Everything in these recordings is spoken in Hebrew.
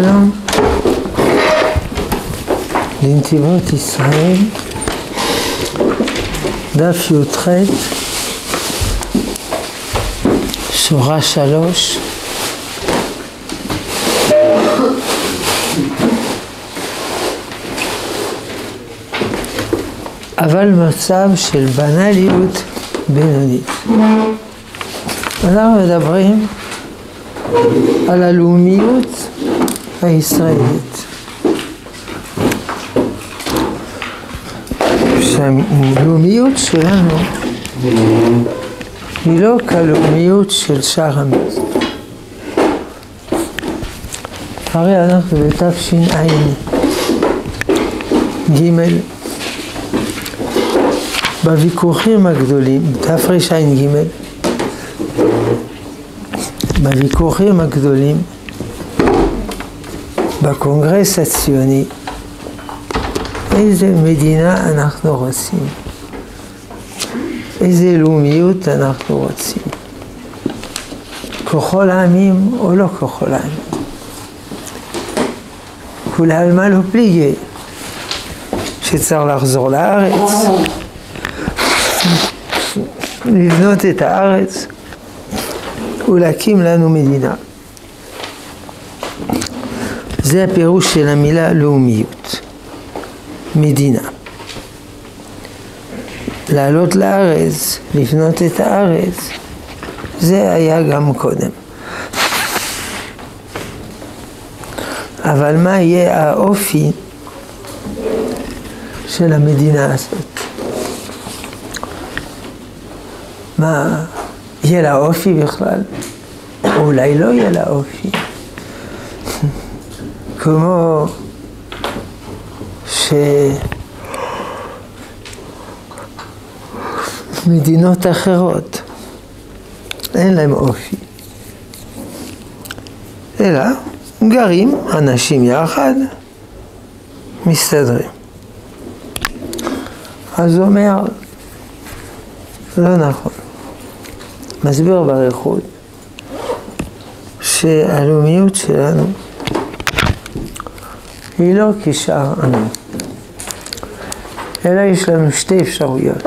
שלום לנתיבות ישראל, דף י"ח, שורה 3. אבל מצב של בנליות בינונית. אנחנו מדברים על הלאומיות הישראלית, שהלאומיות שלנו היא לא כלאומיות של שאר המדינות. הרי אנחנו בתשע"ג, בוויכוחים הגדולים, תרע"ג, בוויכוחים הגדולים בקונגרס הציוני, איזה מדינה אנחנו רוצים, איזה לאומיות אנחנו רוצים, ככל העמים או לא ככל העמים, כולי עלמא לא פליגי, שצריך לחזור לארץ, לבנות את הארץ ולהקים לנו מדינה. זה הפירוש של המילה לאומיות, מדינה. לעלות לארץ, לבנות את הארץ, זה היה גם קודם. אבל מה יהיה האופי של המדינה הזאת? מה יהיה לה אופי בכלל? אולי לא יהיה לה אופי. כמו שמדינות אחרות אין להם אופי, אלא גרים אנשים יחד, מסתדרים. אז הוא אומר, לא נכון. מסביר בריחוד שהלאומיות שלנו היא לא כשאר עמים, אלא יש לנו שתי אפשרויות: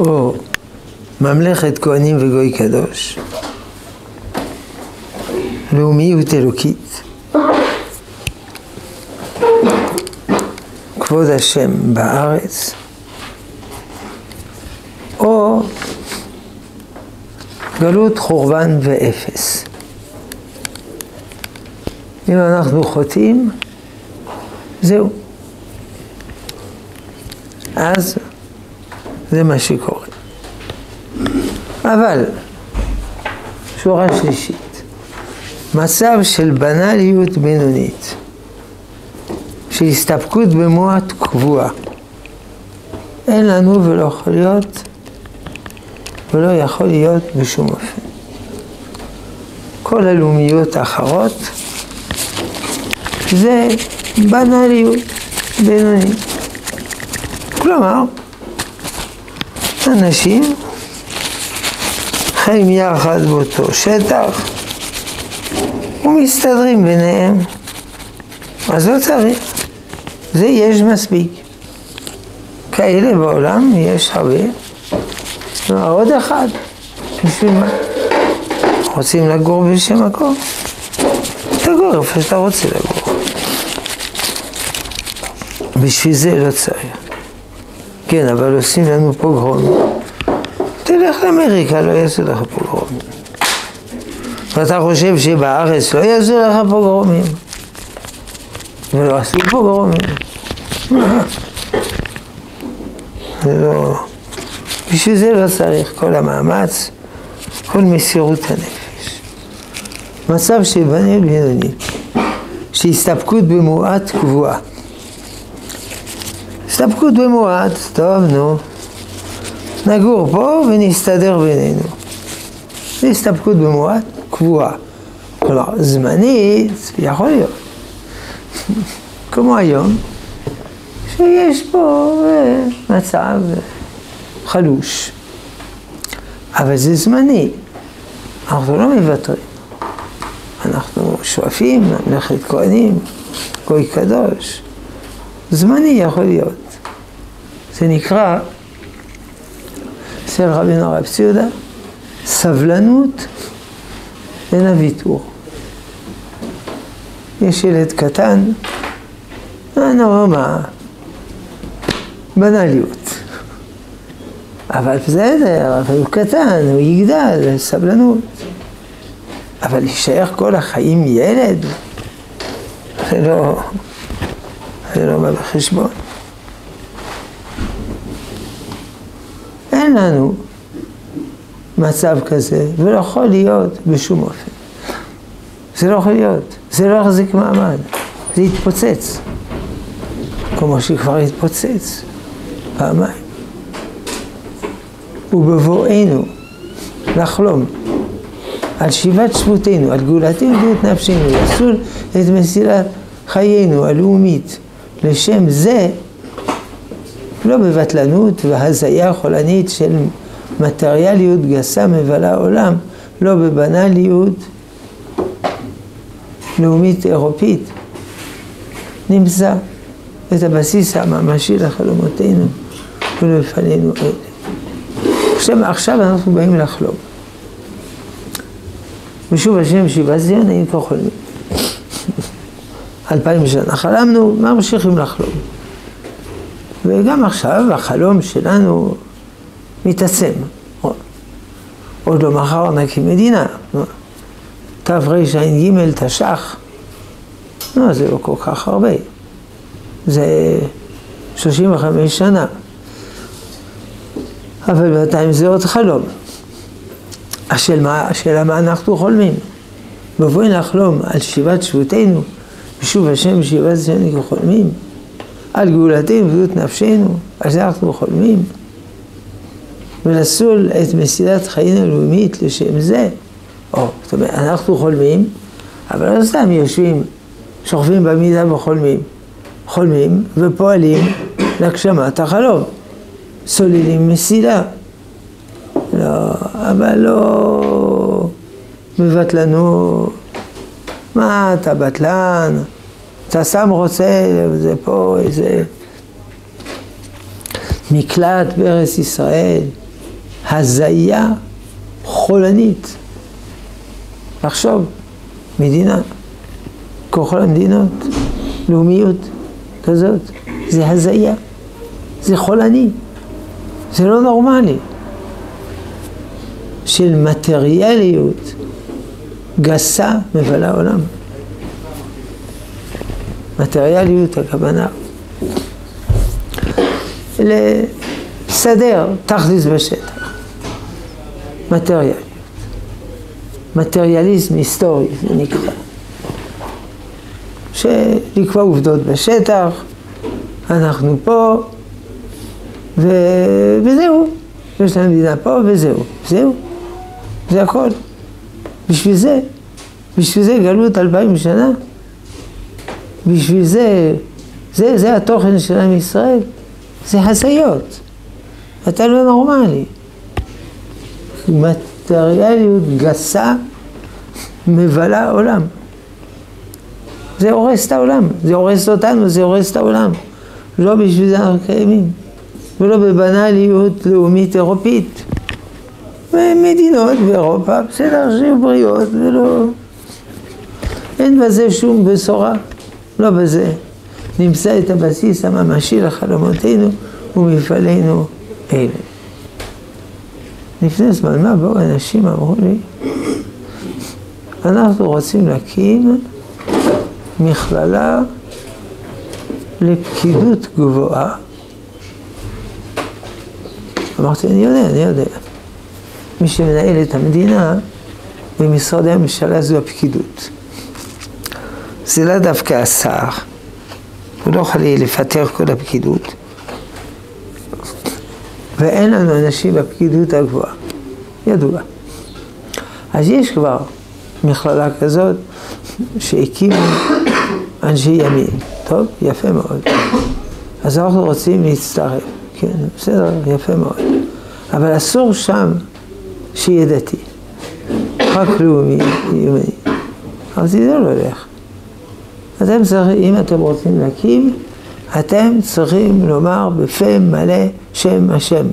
או ממלכת כהנים וגוי קדוש, לאומיות אלוקית, כבוד השם בארץ, או גלות, חורבן ואפס. אם אנחנו חוטאים, זהו. אז זה מה שקורה. אבל, שורה שלישית, מצב של בנליות בינונית, של הסתפקות במועט קבוע. אין לנו ולא יכול להיות, ולא יכול להיות בשום אופן. כל הלאומיות האחרות, זה בנליות בינונית. כלומר, אנשים חיים יחד באותו שטח ומסתדרים ביניהם. אז לא צריך. זה יש מספיק. כאלה בעולם יש הרבה. עוד אחד. בשביל מה? רוצים לגור בשם מקום? תגור איפה שאתה רוצה לגור. בשביל זה לא צריך. כן, אבל עושים לנו פוגרום. תלך לאמריקה, לא יעשו לך פוגרומים. ואתה חושב שבארץ לא יעשו לך פוגרומים. ולא עשו פוגרומים. זה לא... בשביל זה לא צריך כל המאמץ, כל מסירות הנפש. מצב של בנליות בינונית, שהסתפקות במועט קבועה. הסתפקות במועט, טוב, נו, נגור פה ונסתדר בינינו. זה הסתפקות במועט קבועה. כלומר, זמנית, יכול להיות. כמו היום, שיש פה מצב חלוש, אבל זה זמני. אנחנו לא מבטרים. אנחנו אנחנו שואפים, ממלכת כהנים, גוי קדוש, זמני יכול להיות. זה נקרא, אצל רבינו הרב צבי יהודה, סבלנות בין הוויתור. יש ילד קטן, נורמה, בנליות. אבל בסדר, אבל הוא קטן, הוא יגדל, סבלנות. אבל להישאר כל החיים ילד, זה לא בא בחשבון. אין לנו מצב כזה, ולא יכול להיות בשום אופן. זה לא יכול להיות, זה לא יחזיק מעמד, זה יתפוצץ. כמו שכבר התפוצץ, פעמיים. ובבואנו לחלום על שיבת שבותנו, על גאולתנו וגאולת נפשנו, לעשות את מסילת חיינו הלאומית. לשם זה, לא בבטלנות והזיה חולנית של מטריאליות גסה מבלה עולם, לא בבנאליות לאומית אירופית, נמצא את הבסיס הממשי לחלומותינו ולפנינו אלה. עכשיו אנחנו באים לחלום. ושוב השם שיבת ציון אין כחולמים. 2000 שנה חלמנו, מה ממשיכים לחלום? וגם עכשיו החלום שלנו מתעצם. עוד לא מחר נקים מדינה. תרע"ג תש"ח. לא, זה לא כל כך הרבה. זה 35 שנה. אבל בינתיים זה עוד חלום. השאלה מה אנחנו חולמים. בבואי לחלום על שיבת שבותנו, ושוב השם שיבת ציון חולמים, על גאולתנו וגאולת נפשנו, על זה אנחנו חולמים. ולסול את מסילת חיינו הלאומית לשם זה. זאת אומרת, אנחנו חולמים, אבל לא סתם יושבים, שוכבים במידה וחולמים. חולמים ופועלים להגשמת החלום. סוללים מסילה. לא, אבל לא בבטלנות. מה, אתה בטלן? אתה סתם רוצה, זה פה, איזה מקלט בארץ ישראל. הזיה חולנית. לחשוב, מדינה, ככל המדינות, לאומיות כזאת, זה הזיה, זה חולני, זה לא נורמלי. של מטריאליות גסה מבלה עולם. מטריאליות הכוונה. לסדר תכלס בשטח. מטריאל. מטריאליזם היסטורי, זה נקרא. שלקבוע עובדות בשטח, אנחנו פה, וזהו. יש לנו מדינה פה, וזהו. זהו. זה הכל. בשביל זה גלות 2000 שנה. בשביל זה, זה התוכן של עם ישראל. זה הזיות. אתה לא נורמלי. מטריאליות גסה מבלה עולם. זה הורס את העולם, זה הורס אותנו, זה הורס את העולם. לא בשביל זה אנחנו קיימים, ולא בבנאליות לאומית אירופית. מדינות באירופה, בסדר, שיהיו בריאות, ולא... אין בזה שום בשורה, לא בזה. נמצא את הבסיס הממשי לחלומותינו ומפעלינו אלה. לפני זמן מה באו אנשים אמרו לי, אנחנו רוצים להקים מכללה לפקידות גבוהה. אמרתי, אני יודע. מי שמנהל את המדינה במשרדי הממשלה זו הפקידות. זה לא דווקא השר. הוא לא יכול לפטר כל הפקידות. ואין לנו אנשים בפקידות הגבוהה. ידוע. אז יש כבר מכללה כזאת שהקימו אנשי ימין. טוב, יפה מאוד. אז אנחנו רוצים להצטרף. כן, בסדר, יפה מאוד. אבל אסור שם שיהיה דתי. רק לאומי, יומני. אז זה לא הולך. אתם צריכים, אם אתם רוצים להקים, אתם צריכים לומר בפה מלא שם השם.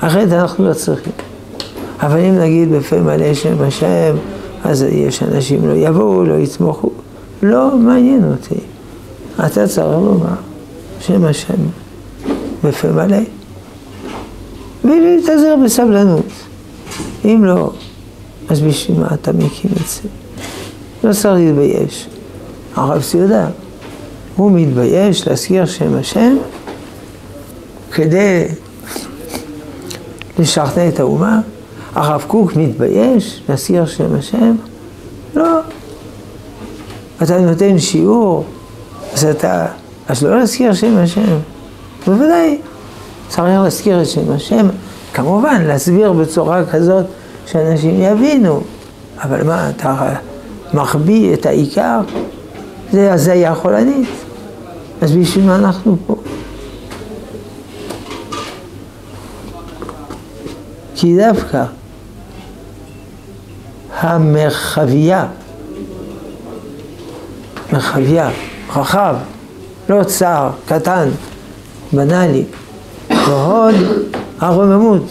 אחרת אנחנו לא צריכים. אבל אם נגיד בפה מלא שם השם, אז יש אנשים לא יבואו, לא יתמוכו. לא מעניין אותי. אתה צריך לומר שם השם בפה מלא. ולהתעזר בסבלנות. אם לא, אז בשביל מה אתה מקים את זה? לא צריך להתבייש. הרב סיודה, הוא מתבייש להזכיר שם השם כדי לשכנע את האומה. הרב קוק מתבייש להזכיר שם השם? לא. אתה נותן שיעור, אז לא להזכיר שם השם. בוודאי. צריך להזכיר את שם השם, כמובן להסביר בצורה כזאת שאנשים יבינו, אבל מה, אתה מחביא את העיקר? זה הזיה חולנית. אז בשביל מה אנחנו פה? כי דווקא המרחביה, רחב, לא צער, קטן, בנאלי, והוד הרוממות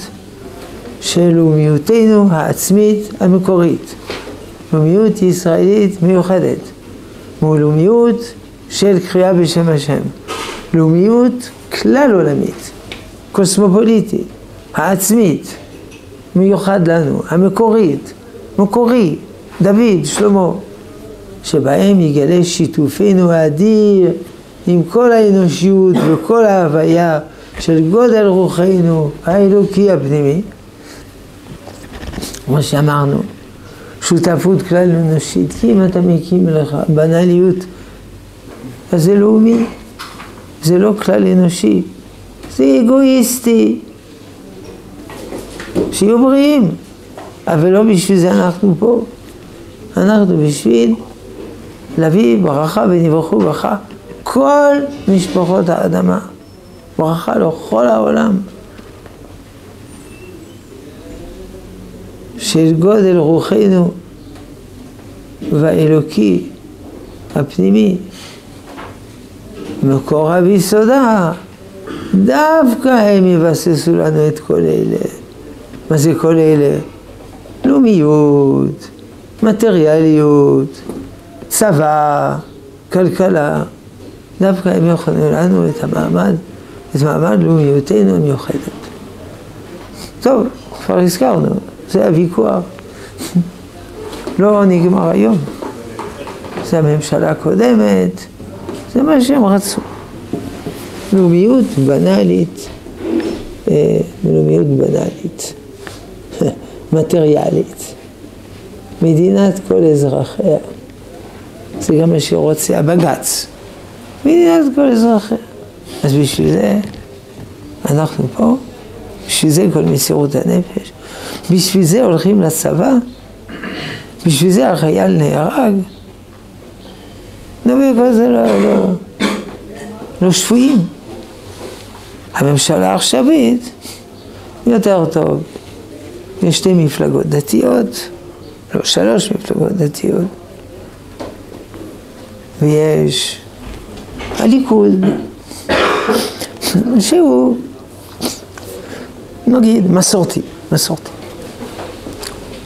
של לאומיותנו העצמית המקורית, לאומיות ישראלית מיוחדת, מול לאומיות של קריאה בשם השם, לאומיות כלל עולמית, קוסמופוליטית, העצמית, מיוחד לנו, המקורית, מקורי, דוד, שלמה, שבהם יגלה שיתופנו האדיר עם כל האנושיות וכל ההוויה, של גודל רוחנו האלוקי הפנימי, כמו שאמרנו, שותפות כלל אנושית, כי אם אתה מקים לך בנאליות, אז זה לאומי, זה לא כלל אנושי, זה אגואיסטי, שיהיו בריאים, אבל לא בשביל זה אנחנו פה, אנחנו בשביל להביא ברכה ונברכו ברכה כל משפחות האדמה. ברכה לכל העולם של גודל רוחנו והאלוקי הפנימי מקורה ביסודה, דווקא הם יבססו לנו את כל אלה. מה זה כל אלה? לאומיות, מטריאליות, צבא, כלכלה, דווקא הם יכולים לנו את המעמד, את מעמד לאומיותנו המיוחדת. טוב, כבר הזכרנו, זה הוויכוח. לא נגמר היום. זה הממשלה הקודמת, זה מה שהם רצו. לאומיות בנאלית, מטריאלית. מדינת כל אזרחיה. זה גם מה שרוצה הבג"ץ. מדינת כל אזרחיה. אז בשביל זה אנחנו פה, בשביל זה כל מסירות הנפש, בשביל זה הולכים לצבא, בשביל זה החייל נהרג. נביא כל זה לא שפויים. הממשלה העכשווית יותר טוב. יש שתי מפלגות דתיות, לא שלוש מפלגות דתיות. ויש הליכוד. שהוא, נגיד, מסורתי.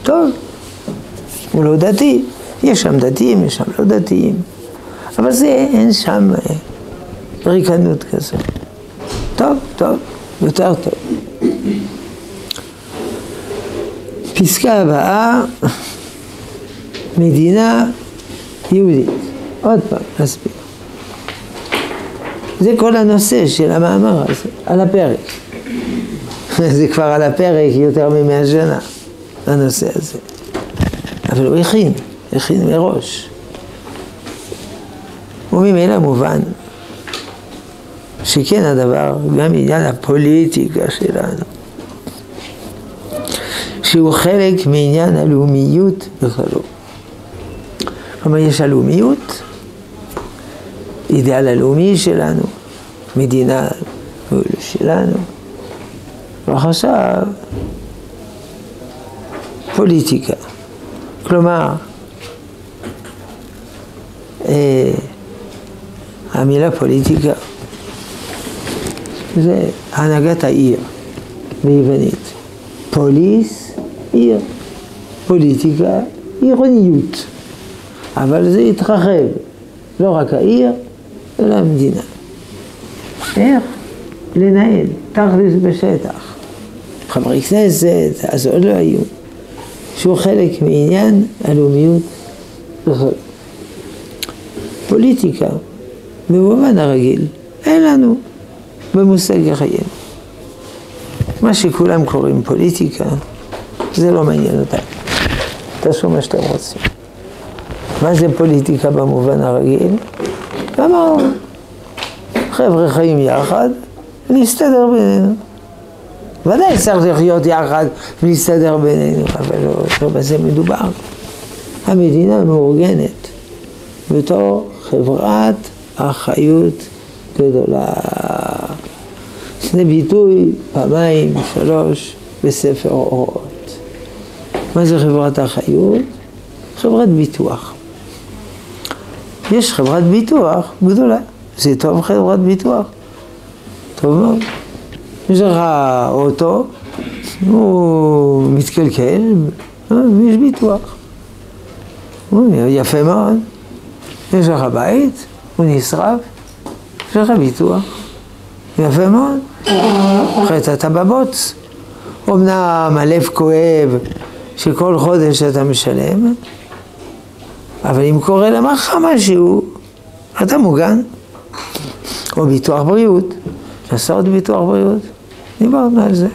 טוב, הוא לא דתי, יש שם דתיים, יש שם לא דתיים, אבל זה אין שם ריקנות כזה. טוב, יותר טוב. פסקה הבאה, מדינה יהודית. עוד פעם, נסביר. זה כל הנושא של המאמר הזה, על הפרק. זה כבר על הפרק יותר מ100 שנה, הנושא הזה. אבל הוא הכין מראש. וממילא מובן שכן הדבר, גם עניין הפוליטיקה שלנו, שהוא חלק מעניין הלאומיות בכלל. כלומר, יש הלאומיות, אידאל הלאומי שלנו, מדינה שלנו, ועכשיו פוליטיקה. כלומר, המילה פוליטיקה זה הנהגת העיר ביוונית. פוליס, עיר. פוליטיקה, עירוניות. אבל זה התרחב, לא רק העיר, אלא המדינה. איך לנהל, תכלס בשטח. חברי כנסת, אז עוד לא היו. שהוא חלק מעניין הלאומיות. פוליטיקה, במובן הרגיל, אין לנו במושג החיים. מה שכולם קוראים פוליטיקה, זה לא מעניין אותנו. תעשו מה שאתם רוצים. מה זה פוליטיקה במובן הרגיל? אמרו, חבר'ה חיים יחד, ונסתדר בינינו. ודאי צריך לחיות יחד ולהסתדר בינינו, אבל לא בזה מדובר. המדינה מאורגנת בתור חברת אחריות גדולה. זה ביטוי פעמיים, שלוש, בספר אורות. מה זה חברת אחריות? חברת ביטוח. יש חברת ביטוח גדולה. זה טוב חברת ביטוח. טוב מאוד. יש לך אוטו, הוא מתקלקל, יש ביטוח. הוא יפה מאוד. יש לך בית, הוא נשרף, יש לך ביטוח. יפה מאוד. אחרי זה אתה בבוץ. אמנם הלב כואב שכל חודש אתה משלם, אבל אם קורה למחר משהו, אתה מוגן. או ביטוח בריאות. נסעות ביטוח בריאות. דיברנו על זה.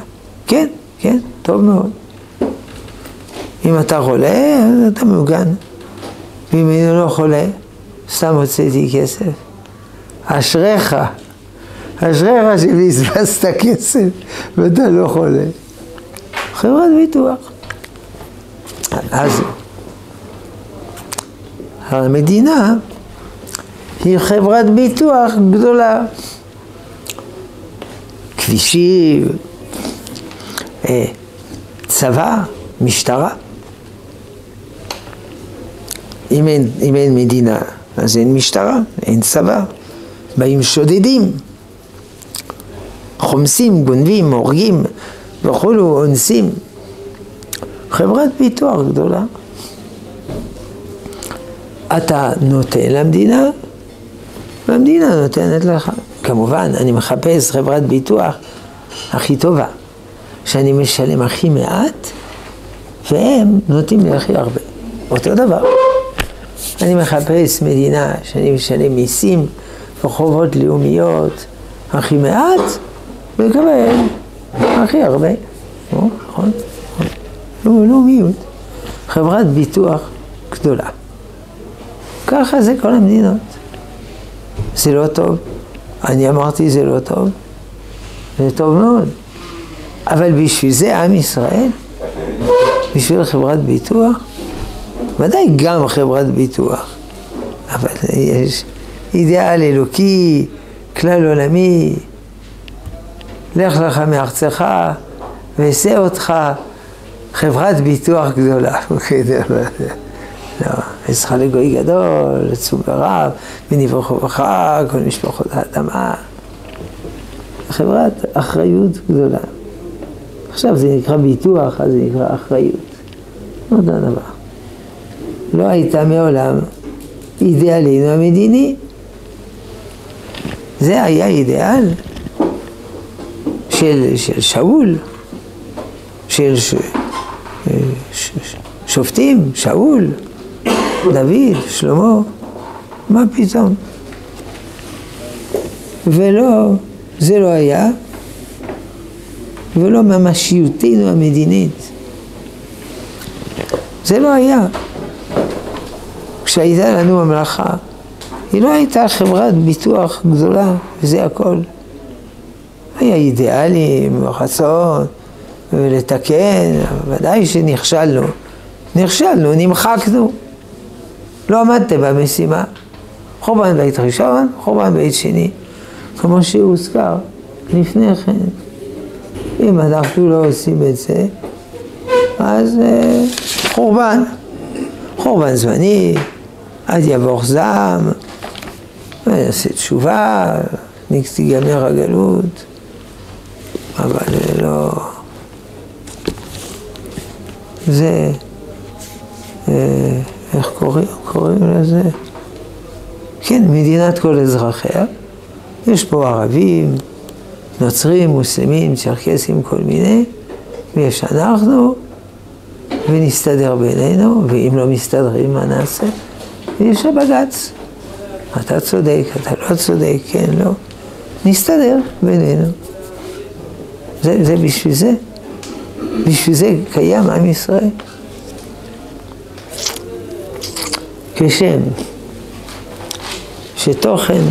כן, כן, טוב מאוד. אם אתה חולה, אתה מוגן. ואם אני לא חולה, סתם הוצאתי כסף. אשריך. אשריך שבזבזת כסף ואתה לא חולה. חברת ביטוח. אז המדינה היא חברת ביטוח גדולה. כבישים, צבא, משטרה. אם אין מדינה, אז אין משטרה, אין צבא. באים שודדים, חומסים, גונבים, הורגים וכולו, אונסים. חברת ביטוח גדולה. אתה נותן למדינה, והמדינה נותנת לך. כמובן, אני מחפש חברת ביטוח הכי טובה, שאני משלם הכי מעט, והם נותנים לי הכי הרבה. אותו דבר. אני מחפש מדינה שאני משלם מיסים וחובות לאומיות הכי מעט, ולקבל הכי הרבה. נכון? נכון. לאומיות. חברת ביטוח גדולה. ככה זה כל המדינות. זה לא טוב. אני אמרתי זה לא טוב. זה טוב מאוד. אבל בשביל זה עם ישראל, בשביל חברת ביטוח, ודאי גם חברת ביטוח. אבל יש אידיאל אלוקי, כלל עולמי, לך לך מארצך ועשה אותך חברת ביטוח גדולה. לא, עזרך לגוי גדול, לצוג הרב, ונברכך, כל משפחות האדמה. חברת אחריות גדולה. עכשיו זה נקרא ביטוח, אז זה נקרא אחריות. עוד הדבר. לא הייתה מעולם אידיאלנו המדיני. זה היה אידיאל של שאול, של שופטים, שאול. דוד, שלמה, מה פתאום? ולא, זה לא היה, ולא ממשיותנו המדינית. זה לא היה. כשהייתה לנו המלאכה, היא לא הייתה חברת ביטוח גדולה, וזה הכל. היה אידיאלים, רצון, ולתקן, ודאי שנכשלנו. נכשלנו, נמחקנו. לא עמדתם במשימה, חורבן בית ראשון, חורבן בית שני, כמו שהוזכר לפני כן. אם אנחנו לא עושים את זה, אז חורבן זמני, עד יבוך זעם, נעשה תשובה, תיגמר הגלות, אבל לא. זה, איך קוראים לזה? כן, מדינת כל אזרחיה. יש פה ערבים, נוצרים, מוסלמים, צ'רקסים, כל מיני, ויש אנחנו, ונסתדר בינינו, ואם לא מסתדרים, מה נעשה? ויש הבג"ץ. אתה צודק, אתה לא צודק, כן, לא. נסתדר בינינו. זה בשביל זה. בשביל זה קיים עם ישראל. כשם שתוכן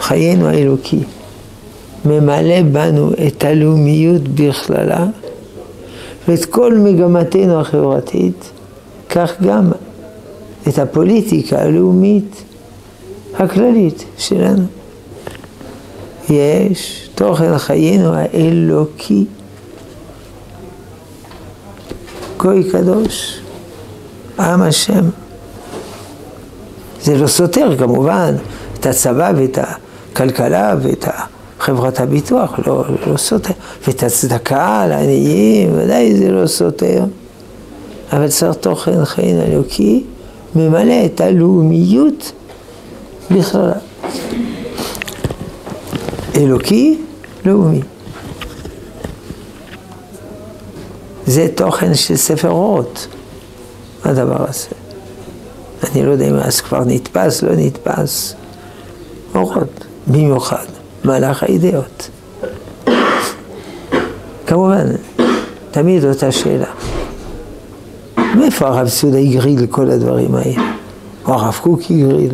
חיינו האלוקי ממלא בנו את הלאומיות בכללה ואת כל מגמתנו החברתית, כך גם את הפוליטיקה הלאומית הכללית שלנו. יש תוכן חיינו האלוקי, גוי קדוש, עם השם. זה לא סותר כמובן את הצבא ואת הכלכלה ואת חברת הביטוח, לא סותר. ואת הצדקה לעניים, ודאי זה לא סותר. אבל צריך תוכן חיים אלוקי ממלא את הלאומיות בכלל. אלוקי, לאומי. זה תוכן של ספר אורות, הדבר הזה. אני לא יודע אם אז כבר נתפס, לא נתפס. אורות, במיוחד, מהלך האידאות. כמובן, תמיד אותה שאלה. מאיפה הרב סודה יגריל כל הדברים האלה? או הרב קוק יגריל?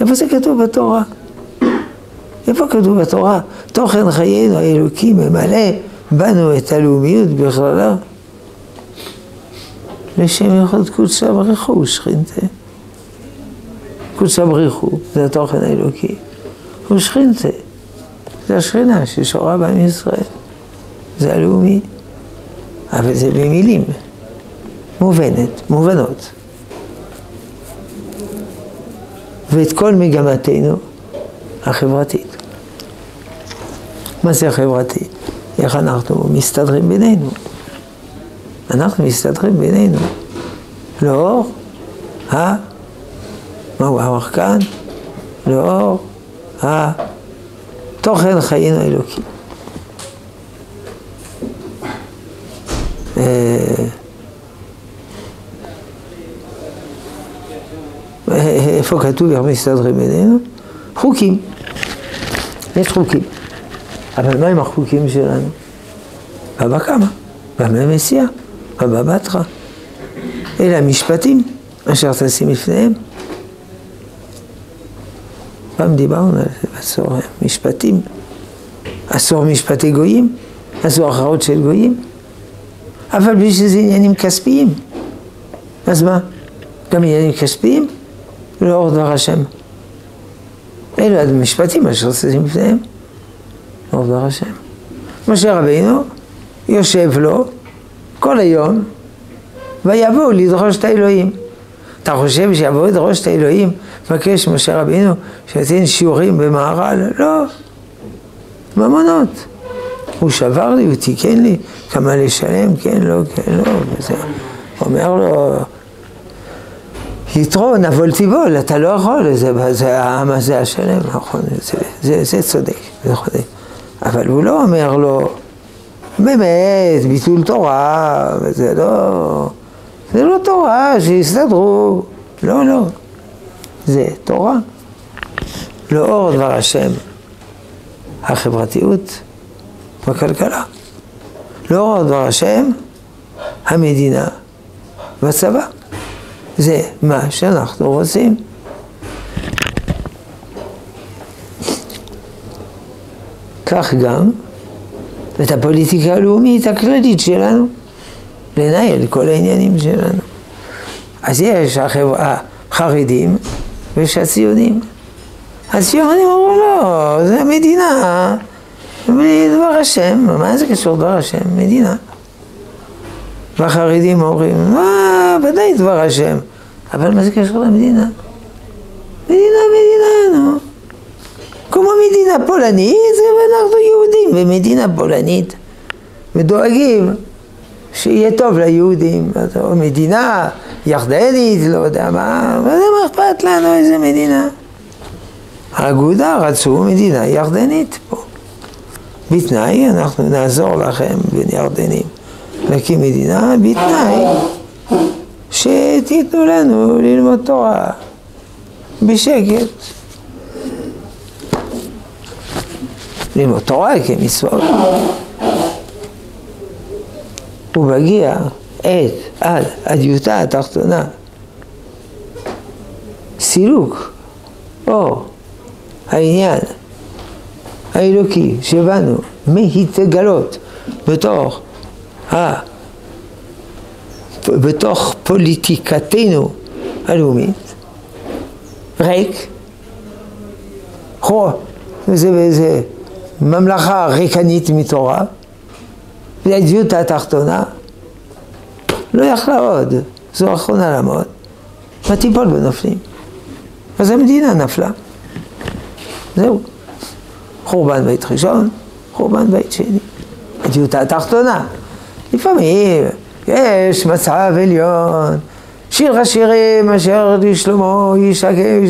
איפה זה כתוב בתורה? איפה כתוב בתורה? תוכן חיינו האלוקי ממלא בנו את הלאומיות בכללה. לשם יחוד קודשה בריחו ושכינתה. קודשה בריחו, זה התוכן האלוקי. ושכינתה, זה השכינה ששורה בעם ישראל. זה הלאומי, אבל זה במילים. מובנות. ואת כל מגמתנו החברתית. מה זה החברתי? איך אנחנו מסתדרים בינינו? אנחנו מסתדרים בינינו. לאור מהו המחקן? לאור תוכן חיינו אלוקי. איפה כתוב איך מסתדרים בינינו? חוקים. יש חוקים. אבל מה עם החוקים שלנו? בבא קמא, בבא מציעא, בבא בתרא. אלה המשפטים אשר תשים לפניהם. פעם דיברנו על זה בעשור משפטים. עשור משפטי גויים, עשור הכרעות של גויים. אבל בלי שזה עניינים כספיים. אז מה? גם עניינים כספיים? לאור דבר השם. אלו המשפטים אשר תשים לפניהם. לא דבר השם. משה רבינו יושב לו כל היום ויבואו לדרוש את האלוהים. אתה חושב שיבואו לדרוש את האלוהים? מבקש משה רבינו שתתן שיעורים במערל? לא. ממונות. הוא שבר לי, הוא תיקן לי כמה לשלם, כן, לא, כן, לא. וזה אומר לו, יתרו, נבול תיבול, אתה לא יכול, זה העם הזה השלם, נכון, זה צודק, זה צודק. אבל הוא לא אומר לו, באמת, ביטול תורה, זה לא תורה, שיסתדרו, לא, זה תורה. לאור דבר השם, החברתיות בכלכלה. לאור דבר השם, המדינה והצבא. זה מה שאנחנו רוצים. כך גם את הפוליטיקה הלאומית הכללית שלנו, לנהל כל העניינים שלנו. אז יש החרדים ויש הציונים. הציונים אמרו לא, זה מדינה, בלי דבר השם. מה זה קשור דבר השם? מדינה. והחרדים אומרים, ודאי דבר השם. אבל מה זה קשור למדינה? מדינה פולנית, ואנחנו יהודים במדינה פולנית, ודואגים שיהיה טוב ליהודים. מדינה ירדנית, לא יודע מה, וזה מה אכפת לנו איזה מדינה. האגודה רצו מדינה ירדנית פה. בתנאי, אנחנו נעזור לכם בירדנים. להקים מדינה בתנאי שתיתנו לנו ללמוד תורה בשקט. ללמוד תורה כמצוות. הוא מגיע עד הדיוטה התחתונה. סילוק או העניין האלוקי שבאנו מהתגלות בתוך פוליטיקתנו הלאומית, ריק, זה ממלכה ריקנית מתורה, והדיוטה התחתונה לא יכלה עוד, זו האחרונה לעמוד, ותיפול בנופלים. אז המדינה נפלה. זהו. חורבן בית ראשון, חורבן בית שני. הדיוטה התחתונה. לפעמים יש מצב עליון, שיר השירים אשר לשלמה ישקף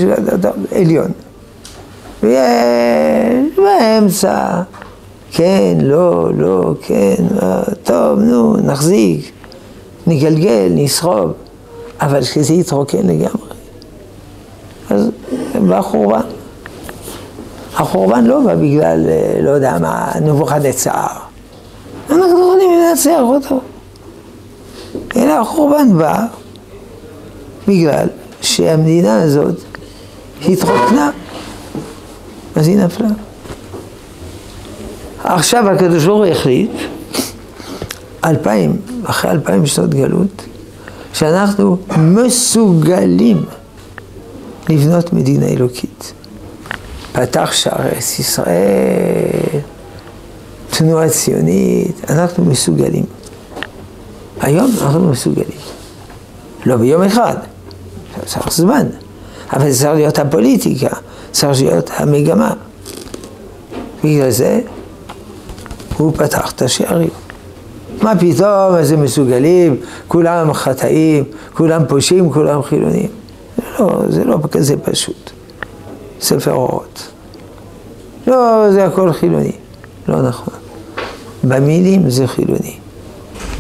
עליון. ויש באמצע, כן, לא, לא, כן, טוב, נו, נחזיק, נגלגל, נסחוב, אבל כשזה יתרוקן לגמרי, אז בחורבן. החורבן לא בא בגלל, לא יודע מה, נבוכדנצר. אנחנו יכולים לנצח אותו. אלא החורבן בא בגלל שהמדינה הזאת התרוקנה, אז היא נפלה. עכשיו הקדוש ברוך הוא החליט, אחרי 2000 שנות גלות, שאנחנו מסוגלים לבנות מדינה אלוקית. פתח שערי ישראל, תנועה ציונית, אנחנו מסוגלים. היום אנחנו מסוגלים. לא ביום אחד, צריך זמן, אבל צריך להיות הפוליטיקה, צריך להיות המגמה. בגלל זה, הוא פתח את השערים. מה פתאום, אז הם מסוגלים, כולם חטאים, כולם פושעים, כולם חילונים. לא, זה לא כזה פשוט. ספר אורות. לא, זה הכל חילוני. לא נכון. במילים זה חילוני.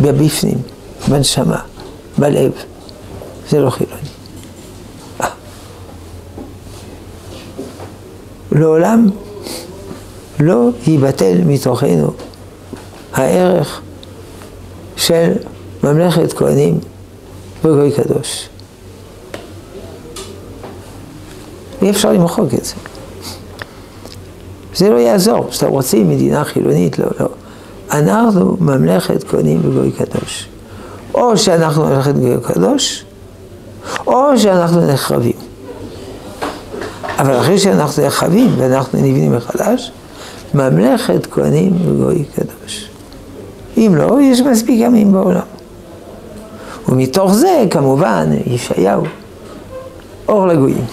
בבפנים, בנשמה, בלב. זה לא חילוני. לעולם לא ייבטל מתוכנו הערך של ממלכת כהנים וגוי קדוש. אי אפשר למחוק את זה. זה לא יעזור, שאתם רוצים מדינה חילונית, לא, לא. אנחנו ממלכת כהנים וגוי קדוש. או שאנחנו ממלכת גוי קדוש, או שאנחנו נחרבים. אבל אחרי שאנחנו נחרבים ואנחנו נבנים מחדש, ממלכת כהנים וגוי קדוש. אם לא, יש מספיק עמים בעולם. ומתוך זה, כמובן, ישעיהו, אור לגויים.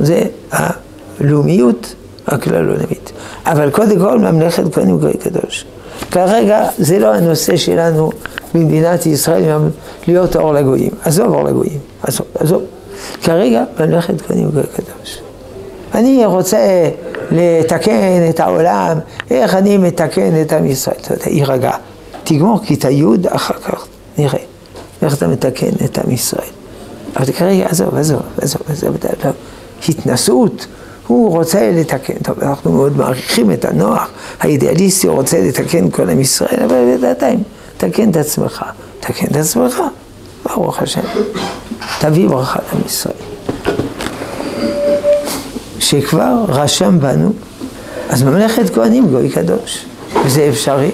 זה הלאומיות הכלל עולמית. אבל קודם כל, ממלכת כהנים וגוי קדוש. כרגע, זה לא הנושא שלנו במדינת ישראל, להיות אור לגויים. עזוב אור לגויים, עזוב. כרגע, ממלכת כהנים וגוי קדוש. אני רוצה לתקן את העולם, איך אני מתקן את עם ישראל. תירגע, תגמור כיתה י' אחר כך, נראה, איך אתה מתקן את עם ישראל. אבל כרגע, עזוב, התנסות, הוא רוצה לתקן. טוב, אנחנו מאוד מעריכים את הנוח, האידיאליסטי רוצה לתקן כל עם ישראל, אבל לדעתיים, תקן את עצמך, ברוך השם, תביא ברכה עם ישראל. שכבר רשם בנו, אז ממלכת כהנים גוי קדוש, וזה אפשרי.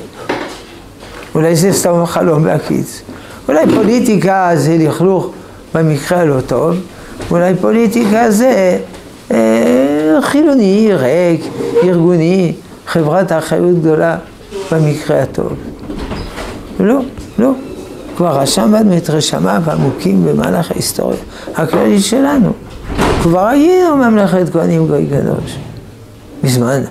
אולי זה סתם חלום בהקיץ. אולי פוליטיקה זה לכלוך במקרה לא טוב, אולי פוליטיקה זה חילוני, ריק, ארגוני, חברת האחריות גדולה במקרה הטוב. לא. כבר רשם בנו את רשמיו עמוקים במהלך ההיסטוריה הכללית שלנו. כבר היינו ממלכת כהנים גוי קדוש. בזמן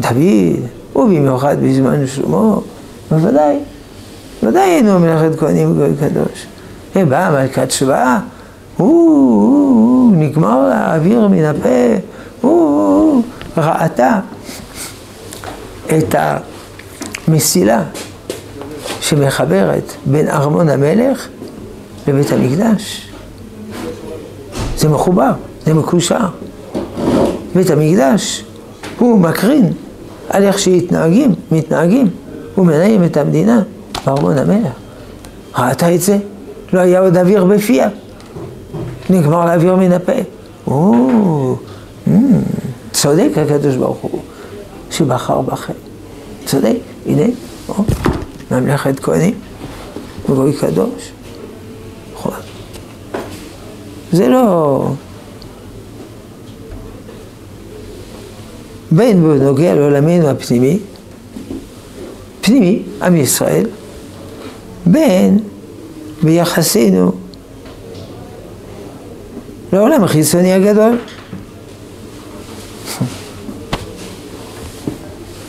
דוד, ובמיוחד בזמן שלמה, בוודאי. ודאי היינו מלאכת כהנים וגוי קדוש. באה מלכת שבא, נגמר לה האוויר מן הפה, ראתה את המסילה שמחברת בין ארמון המלך לבית המקדש. זה מחובר, זה מקושר. בית המקדש הוא מקרין על איך שהתנהגים, מתנהגים, הוא מנהים את המדינה בארמון המלך. ראתה את זה? לא היה עוד אוויר בפיה. נגמר לאוויר מן הפה. צודק הקדוש ברוך הוא שבחר בכם. צודק, הנה, ממלכת כהנים וגוי קדוש. זה לא... בין בנוגע לעולמנו הפנימי, פנימי, עם ישראל, בין ביחסנו לעולם החיצוני הגדול.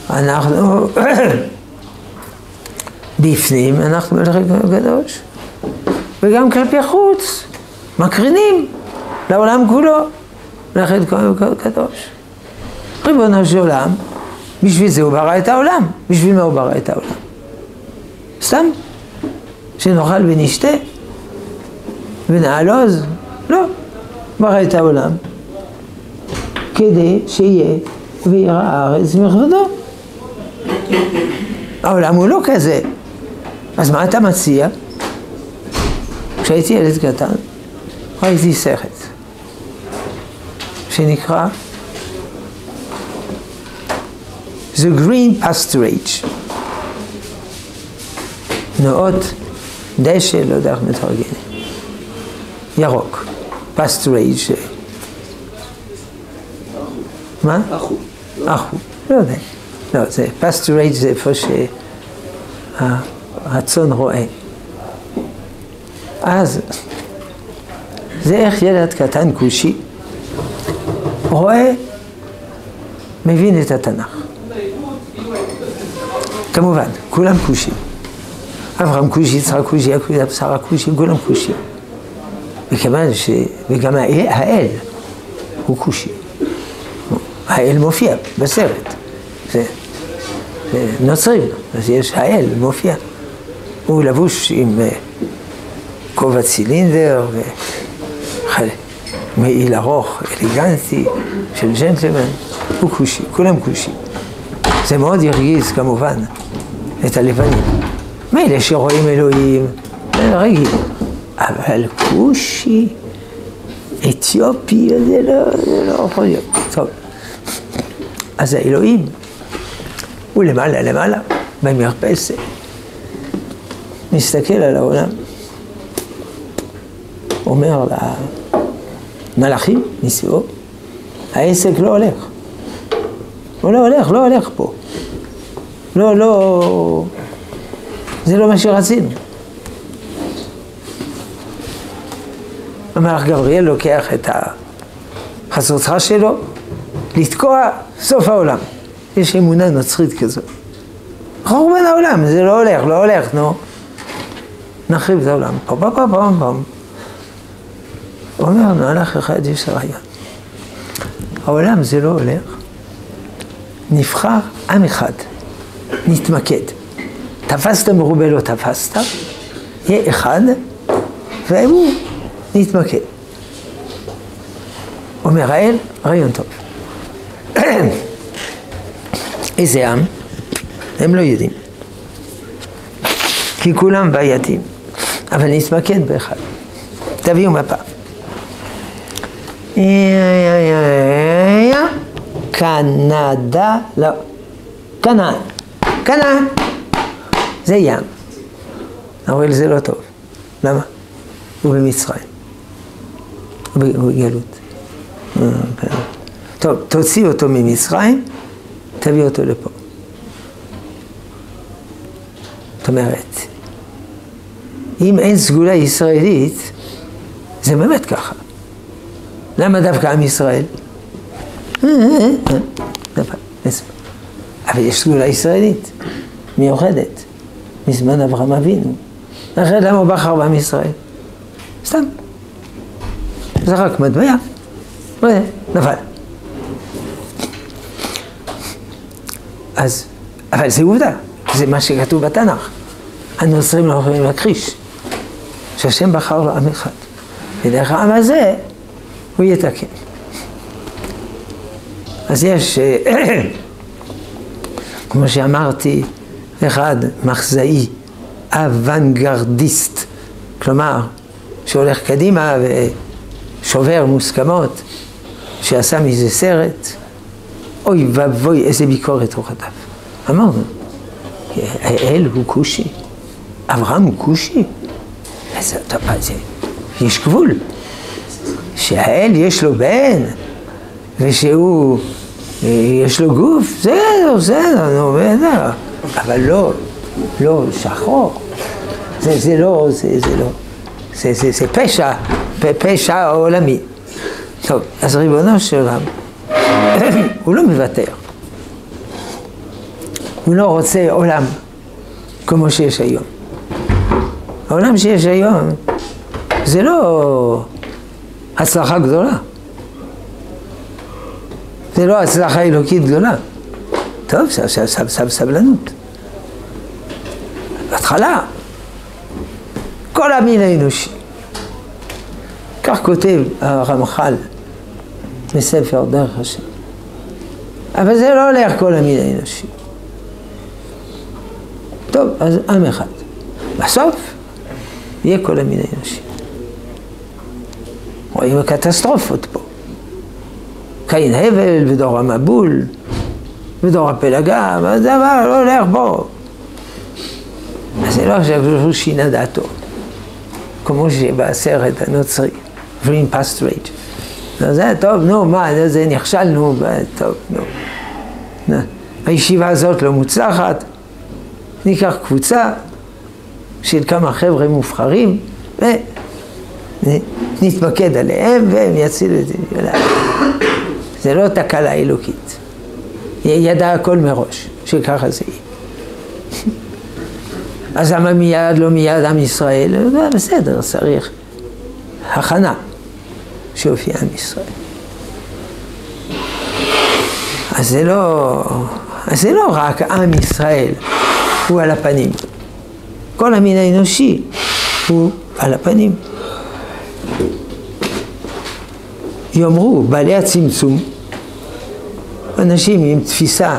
אנחנו בפנים, אנחנו מלכת הקדוש, וגם כלפי חוץ, מקרינים לעולם כולו, מלכת הקדוש. ריבונו של עולם, בשביל זה הוא ברא את העולם. בשביל מה הוא ברא את העולם? סתם? שנאכל ונשתה? ונעלוז? לא. ברא את העולם כדי שיהיה וירא הארץ מכבודו. העולם הוא לא כזה. אז מה אתה מציע? כשהייתי ילד קטן, ראיתי סרט שנקרא The Green Pasturage. נאות דשא, לא יודע איך מתרגל. ירוק. Pasturage. מה? אחו. לא יודע. לא, זה Pasturage זה איפה שהצאן רואה. אז זה איך ילד קטן כושי רואה, מבין את התנ"ך. כמובן, כולם כושים. אברהם כושי, יצחק כושי, יעקב, שרה כושי, כולם כושים. וגם האל הוא כושי. האל מופיע בסרט. זה נוצרים, אז יש האל מופיע. הוא לבוש עם כובע צילינדר, מעיל ארוך, אליגנטי, של ג'נטלמן. הוא כושי, כולם כושים. זה מאוד ירגיז, כמובן, את הלבנים. מאלה שרואים אלוהים, זה רגיל. אבל כושי, אתיופי, זה לא יכול להיות. טוב. אז האלוהים, הוא למעלה, במרפסת. מסתכל על העולם, אומר למלאכים, מסביבו, העסק לא הולך. הוא לא הולך פה. לא, זה לא מה שרצינו. המלאך גבריאל לוקח את החצוצרה שלו, לתקוע סוף העולם. יש אמונה נוצרית כזאת. חורבן העולם, זה לא הולך, נו. נחריב את העולם. פאם. אומר, מהלך אחד יש רעיון. העולם זה לא הולך. נבחר עם אחד, נתמקד. תפסת מרובה לא תפסת, יהיה אחד, והוא נתמקד. אומר האל, רעיון טוב. איזה עם? הם לא יודעים. כי כולם בעייתים, אבל נתמקד באחד. תביאו מפה. קנדה, לא, קנען, זה ים. אבל זה לא טוב. למה? הוא במצרים. הוא בגלות. טוב, תוציא אותו ממצרים, תביא אותו לפה. זאת אומרת, אם אין סגולה ישראלית, זה באמת ככה. למה דווקא עם ישראל? דבר, נס... אבל יש סגולה ישראלית, מיוחדת, מזמן אברהם אבינו. אחרי למה הוא בחר בעם ישראל? סתם. זה רק מטבע, לא יודע, נפל. אז, אבל זה עובדה, זה מה שכתוב בתנ"ך. הנוצרים לא יכולים להכחיש, שהשם בחר לו עם אחד. ודרך העם הזה, הוא יתקן. אז יש, כמו שאמרתי, אחד מחזאי, אוונגרדיסט, כלומר, שהולך קדימה ושובר מוסכמות, שעשה מזה סרט, אוי ובוי, איזה ביקורת הוא כתב. אמרנו, האל הוא כושי, אברהם הוא כושי, איזה טובה זה. יש גבול, שהאל יש לו בן, ושהוא יש לו גוף, זה לא, אבל לא שחור, זה פשע עולמי. טוב, אז ריבונו של עולם, הוא לא מוותר, הוא לא רוצה עולם כמו שיש היום. העולם שיש היום זה לא הצלחה גדולה, זה לא הצלחה אלוקית גדולה. טוב, סבלנות. בהתחלה, כל המין האנושי. כך כותב הרמח"ל בספר דרך השם. אבל זה לא הולך כל המין האנושי. טוב, אז עם אחד. בסוף, יהיה כל המין האנושי. רואים הקטסטרופות פה. קין הבל ודור המבול ודור הפלגה, זה דבר לא הולך בו. אז זה לא עכשיו שהוא שינה דעתו, כמו שבסרט הנוצרי, Green Past Rage. זה טוב, נו, מה, זה נכשלנו, טוב, נו. הישיבה הזאת לא מוצלחת, ניקח קבוצה של כמה חבר'ה מובחרים, ונתמקד עליהם והם יצילו את זה. זה לא תקלה אלוקית. היא ידעה הכל מראש, שככה זה יהיה. אז למה מיד, לא מיד, עם ישראל? בסדר, צריך הכנה שהופיע עם ישראל. אז זה לא רק עם ישראל, הוא על הפנים. כל המין האנושי הוא על הפנים. יאמרו, בעלי הצמצום, אנשים עם תפיסה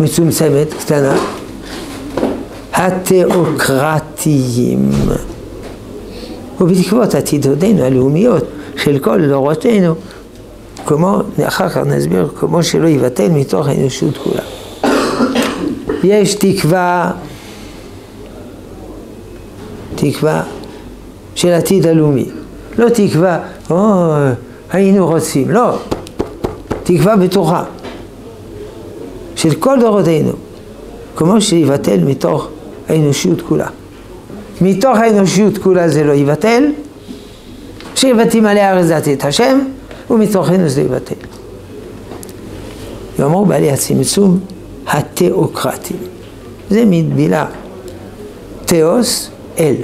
מצומצמת, קטנה, התיאוקרטיים, ובתקוות עתידותינו הלאומיות של כל דורותינו, כמו, אחר כך נסביר, כמו שלא יבטל מתוך האנושות כולה. יש תקווה של עתיד הלאומי, לא תקווה, היינו רוצים, לא, תקווה בטוחה של כל דורותינו, כמו שיבטל מתוך האנושיות כולה. מתוך האנושיות כולה זה לא יבטל, שיבטים עלי הארץ את השם, ומתוכנו זה יבטל. יאמרו בעלי הצמצום התיאוקרטים. זה מילה תיאוס, אל.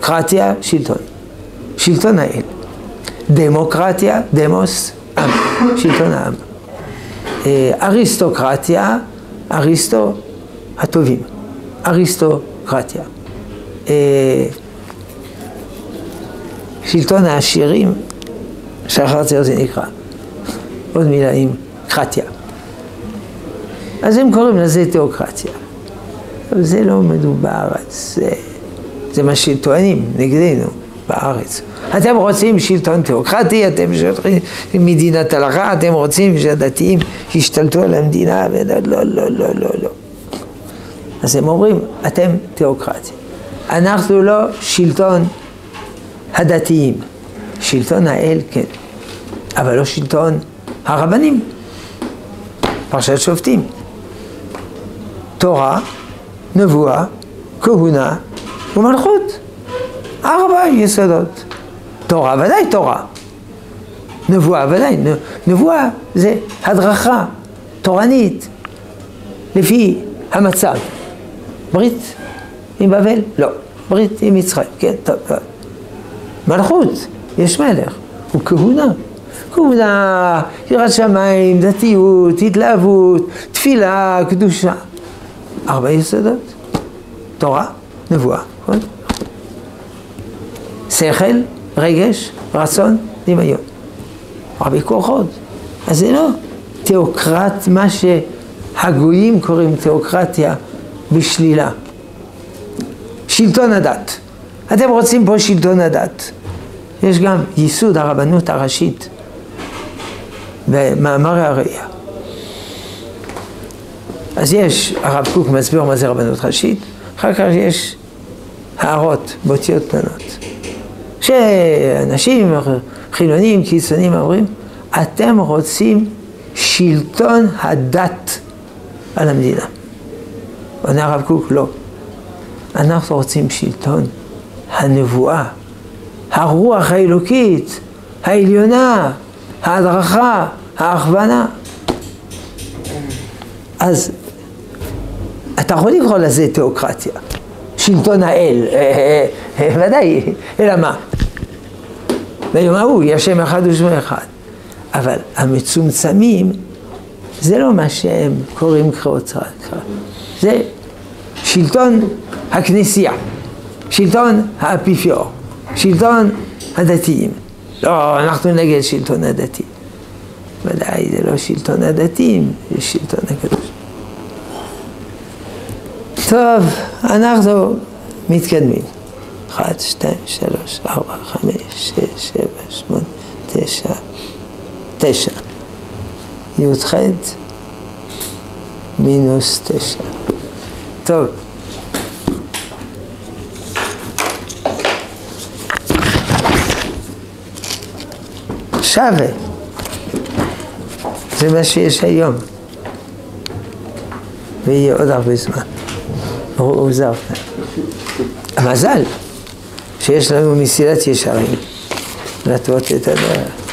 קרטיה, שלטון. שלטון האל. דמוקרטיה, דמוס, עם. שלטון העם. אריסטוקרטיה, אריסטו, הטובים. אריסטוקרטיה. שלטון העשירים, שאחרציה זה נקרא. עוד מילה עם קרטיה. אז הם קוראים לזה תיאוקרטיה. אבל זה לא מדובר, זה מה שטוענים נגדנו בארץ. אתם רוצים שלטון תיאוקרטי, אתם שולחים מדינת הלכה, אתם רוצים שהדתיים ישתלטו על המדינה, ולא, לא, לא, לא, לא. אז הם אומרים, אתם תיאוקרטים. אנחנו לא שלטון הדתיים. שלטון האל, כן. אבל לא שלטון הרבנים. פרשת שופטים. תורה, נבואה, כהונה ומלכות. 4 יסודות. תורה, ודאי תורה. נבואה, ודאי. נבואה זה הדרכה. תורנית, לפי המצב. ברית עם בבל? לא. ברית עם יצחק, כן, טוב. מלכות, יש מלך, הוא כהונה. כהונה, יראת שמיים, דתיות, התלהבות, תפילה, קדושה. 4 יסודות. תורה, נבואה. נכון? שכל, רגש, רצון, דמיון. הרבה כוחות. אז זה לא תיאוקרט, מה שהגויים קוראים תיאוקרטיה בשלילה. שלטון הדת. אתם רוצים פה שלטון הדת. יש גם ייסוד הרבנות הראשית במאמר הראייה. אז יש, הרב קוק מסביר מה זה רבנות ראשית, אחר כך יש הערות, באותיות קטנות. שאנשים, חילונים, קיצונים אומרים, אתם רוצים שלטון הדת על המדינה. עונה הרב קוק, לא. אנחנו רוצים שלטון הנבואה, הרוח האלוקית, העליונה, ההדרכה, ההכוונה. אז אתה יכול לקרוא לזה תיאוקרטיה, שלטון האל, ודאי, אלא מה? ביום ההוא, ישם אחד ושמו אחד. אבל המצומצמים, זה לא מה שהם קוראים קריאות קרא. זה שלטון הכנסייה, שלטון האפיפיור, שלטון הדתיים. לא, אנחנו נגד שלטון הדתי. ודאי, זה לא שלטון הדתיים, זה שלטון הקדוש. טוב, אנחנו מתקדמים. 1, 2, 3, 4, 5, 6, 7, 8, 9. י"ח מינוס 9. טוב. שווה. זה מה שיש היום. ויהיה עוד הרבה זמן. הוא עוזר. המזל שיש לנו מסילת ישרים. לתות את הדרך.